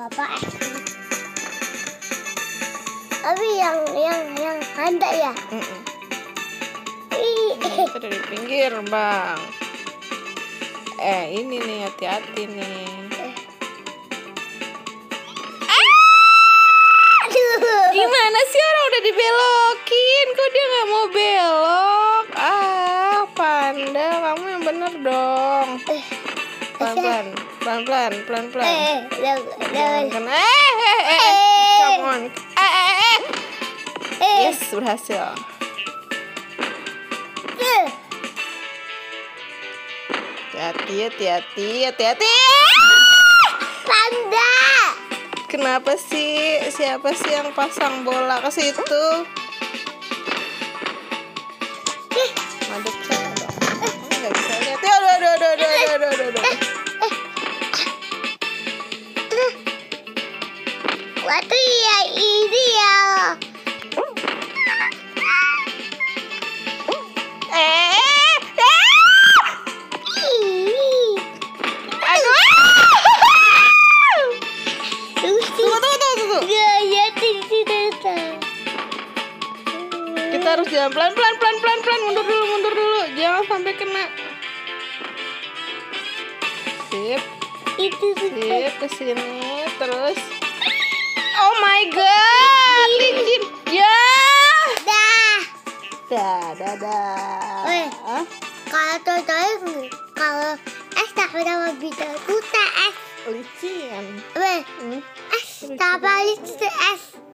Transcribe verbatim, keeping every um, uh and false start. apa-apa. Tapi yang yang yang ada ya. Mm-mm. Kita dari pinggir, Bang. Eh, ini nih, hati-hati nih. Aduh. Gimana sih, orang udah dibelokin, kok dia nggak mau belok? Ah, Panda, kamu yang bener dong. Pelan-pelan, pelan-pelan, pelan-pelan. Eh, jangan. Eh, eh, eh, come on. Eh, eh, eh. Yes, berhasil. Hati-hati, hati-hati, hati-hati. Panda. Kenapa sih? Siapa sih yang pasang bola ke situ? Eh. Madu kecil dong. Enggak bisa lihat. Aduh, aduh, aduh, aduh, aduh, aduh, aduh. Waktu ya ini ya. Kita harus jalan pelan pelan pelan pelan pelan mundur dulu mundur dulu jangan sampai kena. Sip. Itu sip ke sini terus. Oh my god, linjin. Ya. Dah. Dah dah dah. Weh. Huh? Kalau tertarik kalau es tak pernah bisa kuta es. Licin. Weh. Es tak balik es.